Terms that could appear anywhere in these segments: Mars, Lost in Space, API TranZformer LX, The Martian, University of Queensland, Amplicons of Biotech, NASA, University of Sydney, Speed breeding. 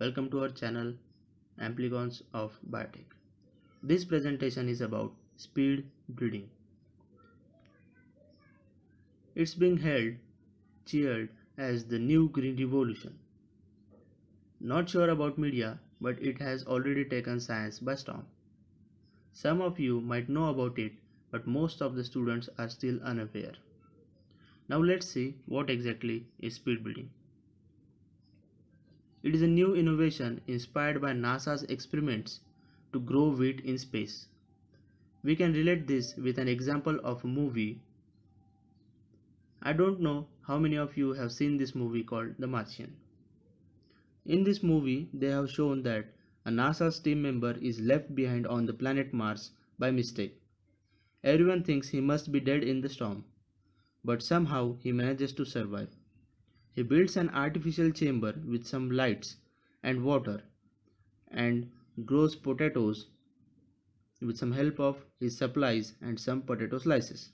Welcome to our channel Amplicons of Biotech. This presentation is about speed breeding. It's being cheered as the new green revolution. Not sure about media, but it has already taken science by storm. Some of you might know about it, but most of the students are still unaware. Now let's see what exactly is speed breeding. It is a new innovation inspired by NASA's experiments to grow wheat in space. We can relate this with an example of a movie. I don't know how many of you have seen this movie called The Martian. In this movie, they have shown that a NASA's team member is left behind on the planet Mars by mistake. Everyone thinks he must be dead in the storm, but somehow he manages to survive. He builds an artificial chamber with some lights and water and grows potatoes with some help of his supplies and some potato slices,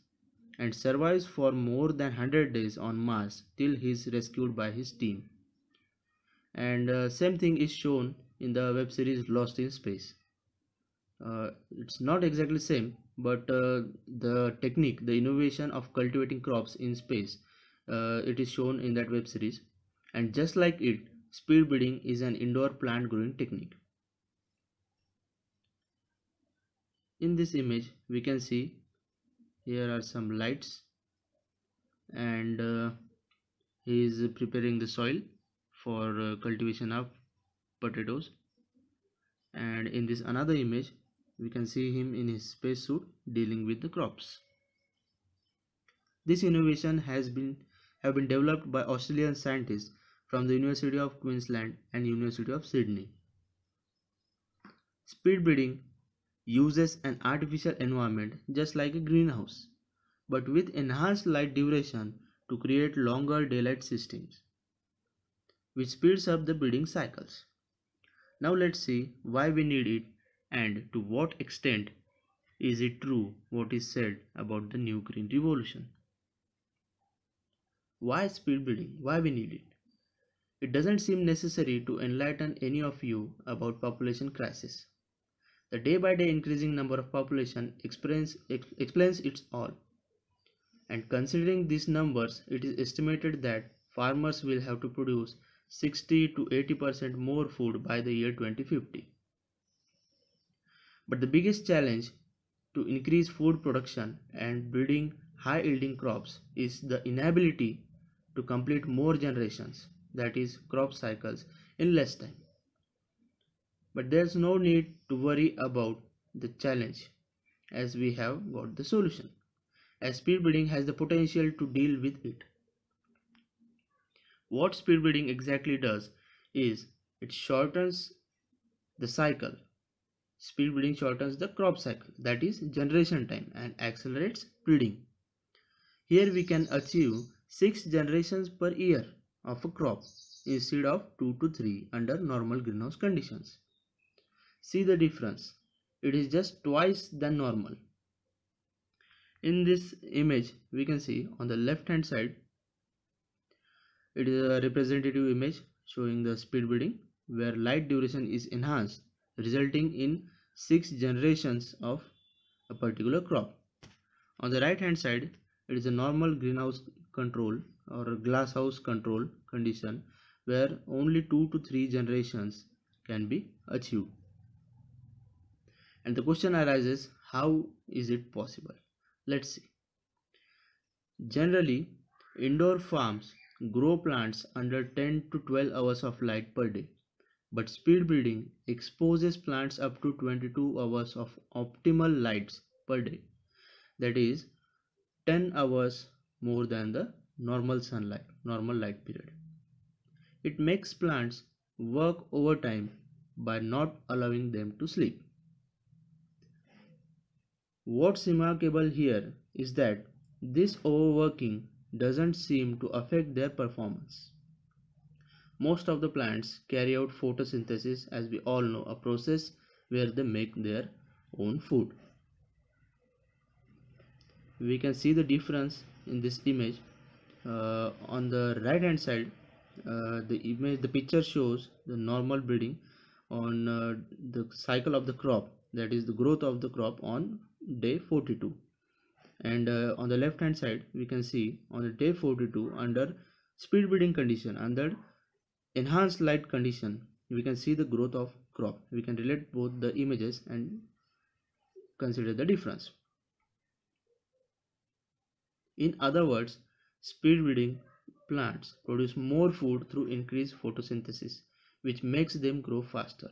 and survives for more than 100 days on Mars till he is rescued by his team. And same thing is shown in the web series Lost in Space. It's not exactly same, but the technique, the innovation of cultivating crops in space, it is shown in that web series. And just like it, speed breeding is an indoor plant growing technique. In this image we can see here are some lights, and he is preparing the soil for cultivation of potatoes. And in this another image we can see him in his spacesuit dealing with the crops. This innovation have been developed by Australian scientists from the University of Queensland and University of Sydney. Speed breeding uses an artificial environment just like a greenhouse, but with enhanced light duration to create longer daylight systems, which speeds up the breeding cycles. Now let's see why we need it and to what extent is it true what is said about the new green revolution. Why speed breeding? Why we need it? It doesn't seem necessary to enlighten any of you about population crisis. The day by day increasing number of population explains it all. And considering these numbers, it is estimated that farmers will have to produce 60 to 80% more food by the year 2050. But the biggest challenge to increase food production and breeding high yielding crops is the inability to complete more generations, that is crop cycles, in less time. But there is no need to worry about the challenge, as we have got the solution, as speed breeding has the potential to deal with it. What speed breeding exactly does is it shortens the cycle. Speed breeding shortens the crop cycle, that is generation time, and accelerates breeding. Here we can achieve 6 generations per year of a crop instead of 2 to 3 under normal greenhouse conditions. See the difference, it is just twice than normal. In this image we can see on the left hand side, it is a representative image showing the speed breeding where light duration is enhanced, resulting in 6 generations of a particular crop. On the right hand side, it is a normal greenhouse control or a glasshouse control condition where only 2 to 3 generations can be achieved. And the question arises, how is it possible? Let's see. Generally, indoor farms grow plants under 10 to 12 hours of light per day, but speed breeding exposes plants up to 22 hours of optimal lights per day, that is 10 hours more than the normal light period. It makes plants work overtime by not allowing them to sleep. What's remarkable here is that this overworking doesn't seem to affect their performance. Most of the plants carry out photosynthesis, as we all know, a process where they make their own food. We can see the difference in this image. On the right hand side the picture shows the normal breeding on the cycle of the crop, that is the growth of the crop on day 42. And on the left hand side we can see on the day 42, under speed breeding condition, under enhanced light condition, we can see the growth of crop. We can relate both the images and consider the difference. In other words, speed breeding plants produce more food through increased photosynthesis, which makes them grow faster.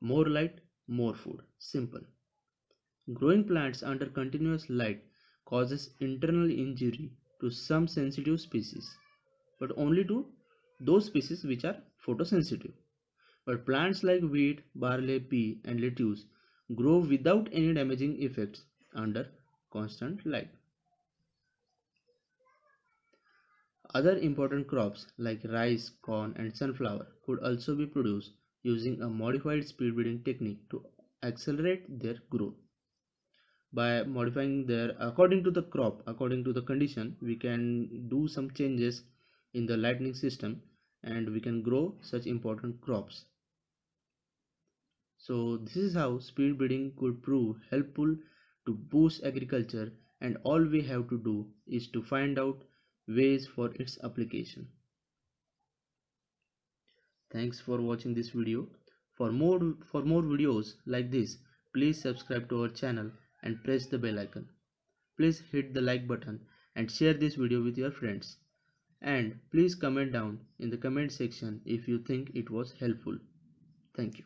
More light, more food. Simple. Growing plants under continuous light causes internal injury to some sensitive species, but only to those species which are photosensitive. But plants like wheat, barley, pea and lettuce grow without any damaging effects under constant light. Other important crops like rice, corn and sunflower could also be produced using a modified speed breeding technique to accelerate their growth. By modifying their according to the crop, according to the condition, we can do some changes in the lighting system and we can grow such important crops. So this is how speed breeding could prove helpful to boost agriculture, and all we have to do is to find out ways for its application. Thanks for watching this video. For more videos like this, please subscribe to our channel and press the bell icon. Please hit the like button and share this video with your friends. And please comment down in the comment section if you think it was helpful. Thank you.